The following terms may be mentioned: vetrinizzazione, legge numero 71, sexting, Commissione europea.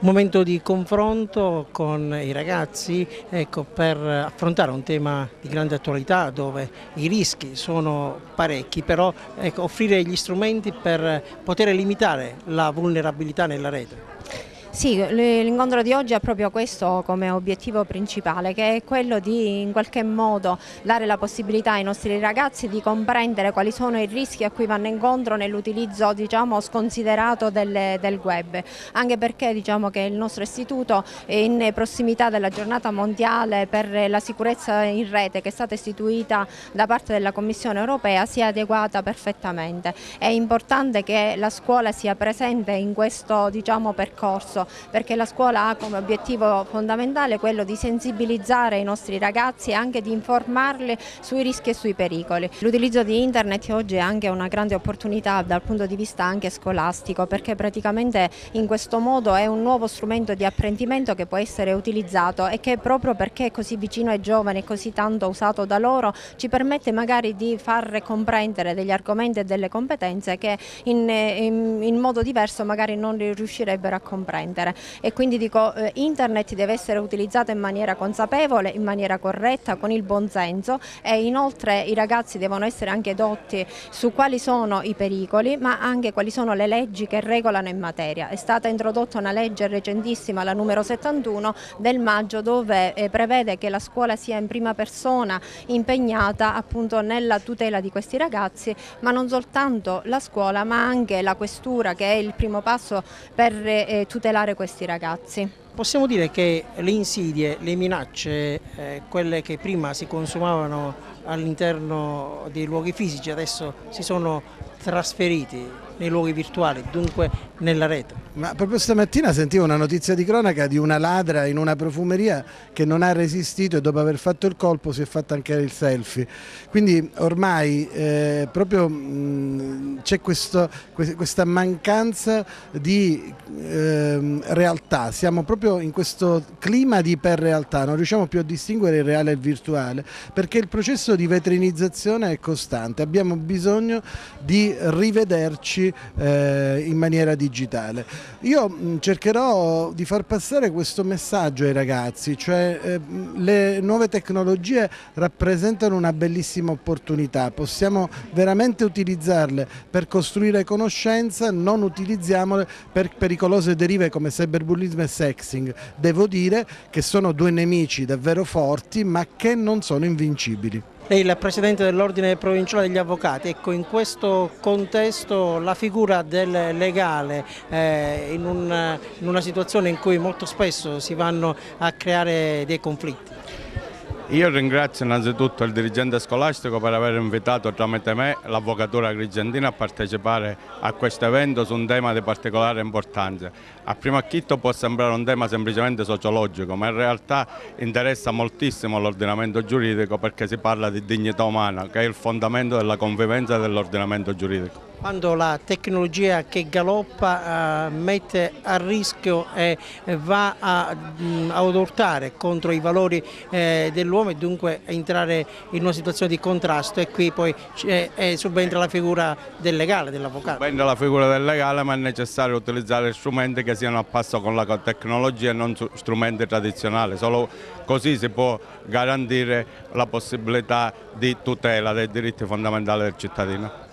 momento di confronto con i ragazzi, ecco, per affrontare un tema di grande attualità dove i rischi sono parecchi, però ecco, offrire gli strumenti per poter limitare la vulnerabilità nella rete. Sì, l'incontro di oggi ha proprio questo come obiettivo principale, che è quello di in qualche modo dare la possibilità ai nostri ragazzi di comprendere quali sono i rischi a cui vanno incontro nell'utilizzo, diciamo, sconsiderato del web, anche perché diciamo che il nostro istituto è in prossimità della giornata mondiale per la sicurezza in rete, che è stata istituita da parte della Commissione europea, si è adeguata perfettamente. È importante che la scuola sia presente in questo, diciamo, percorso, perché la scuola ha come obiettivo fondamentale quello di sensibilizzare i nostri ragazzi e anche di informarli sui rischi e sui pericoli. L'utilizzo di internet oggi è anche una grande opportunità dal punto di vista anche scolastico, perché praticamente in questo modo è un nuovo strumento di apprendimento che può essere utilizzato e che, proprio perché è così vicino ai giovani e così tanto usato da loro, ci permette magari di far comprendere degli argomenti e delle competenze che in modo diverso magari non riuscirebbero a comprendere. E quindi dico, internet deve essere utilizzato in maniera consapevole, in maniera corretta, con il buonsenso, e inoltre i ragazzi devono essere anche dotti su quali sono i pericoli, ma anche quali sono le leggi che regolano in materia. È stata introdotta una legge recentissima, la numero 71 del maggio, dove prevede che la scuola sia in prima persona impegnata appunto nella tutela di questi ragazzi, ma non soltanto la scuola, ma anche la questura, che è il primo passo per tutelare questi ragazzi. Possiamo dire che le insidie, le minacce, quelle che prima si consumavano all'interno dei luoghi fisici, adesso si sono trasferiti nei luoghi virtuali, dunque nella rete. Ma proprio stamattina sentivo una notizia di cronaca di una ladra in una profumeria che non ha resistito e dopo aver fatto il colpo si è fatta anche il selfie. Quindi ormai proprio c'è questa mancanza di realtà, siamo proprio in questo clima di iperrealtà, non riusciamo più a distinguere il reale e il virtuale, perché il processo di vetrinizzazione è costante, abbiamo bisogno di rivederci in maniera digitale. Io cercherò di far passare questo messaggio ai ragazzi, cioè le nuove tecnologie rappresentano una bellissima opportunità, possiamo veramente utilizzarle per costruire conoscenza, non utilizziamole per pericolose derive come cyberbullismo e sexting. Devo dire che sono due nemici davvero forti, ma che non sono invincibili. Lei è il Presidente dell'Ordine Provinciale degli Avvocati, ecco, in questo contesto la figura del legale in una situazione in cui molto spesso si vanno a creare dei conflitti. Io ringrazio innanzitutto il dirigente scolastico per aver invitato tramite me l'avvocatura agrigentina a partecipare a questo evento su un tema di particolare importanza. A primo acchito può sembrare un tema semplicemente sociologico, ma in realtà interessa moltissimo l'ordinamento giuridico, perché si parla di dignità umana, che è il fondamento della convivenza dell'ordinamento giuridico. Quando la tecnologia che galoppa mette a rischio e va ad urtare contro i valori dell'uomo e dunque entrare in una situazione di contrasto, e qui poi subentra la figura del legale, dell'avvocato. Subentra la figura del legale, ma è necessario utilizzare strumenti che siano a passo con la tecnologia e non strumenti tradizionali, solo così si può garantire la possibilità di tutela dei diritti fondamentali del cittadino.